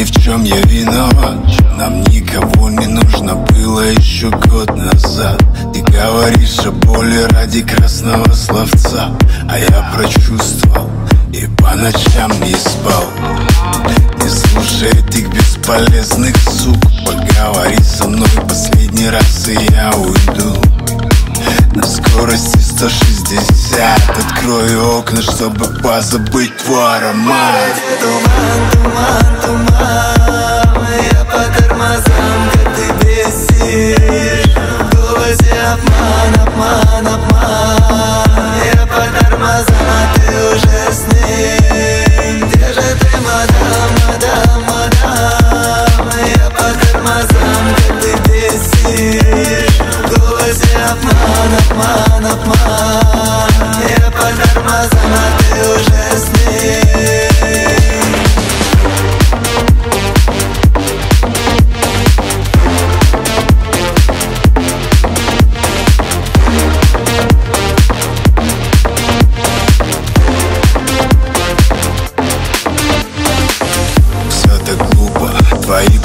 ни в чем я виноват. Нам никого не нужно было еще год назад. Ты говоришь о боли ради красного словца, а я прочувствовал и по ночам не спал. Не слушай этих бесполезных сук, поговори со мной последний раз и я уйду. На скорости 160 открою окна, чтобы позабыть твой аромат. Туман, туман, туман, я по тормозам, как ты бесишь. В голосе обман, обман, обман, я по тормозам, а ты уже с ним. Где же ты, мадам, мадам, мадам, я по тормозам, как ты бесишь. В голосе обман, обман, обман, я по тормозам, а ты уже с ним.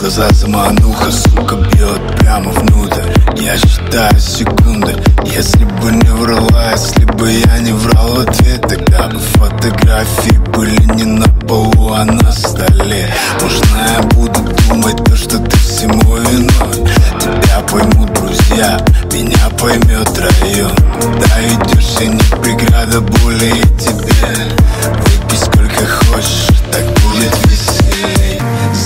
Глаза замануха, сука, бьет прямо внутрь. Я считаю секунды. Если бы не врала, если бы я не врал в ответ, тогда бы фотографии были не на полу, а на столе. Можно я буду думать то, что ты всему виной. Тебя поймут друзья, меня поймет район. Да идешь, и не преграда боли и тебе. Выпей сколько хочешь, так будет веселей.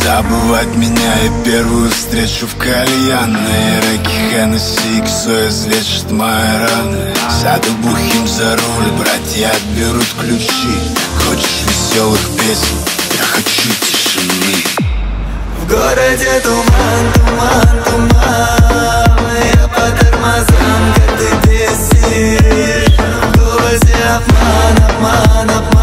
Забывать меня и первую встречу в кальянной. Реки Хеннесси, Ксоя излечит мои раны. Сяду бухим за руль, братья отберут ключи. Хочешь веселых песен, я хочу тишины. В городе туман, туман, туман, я по тормозам, как ты бесишь. В голосе обман, обман, обман.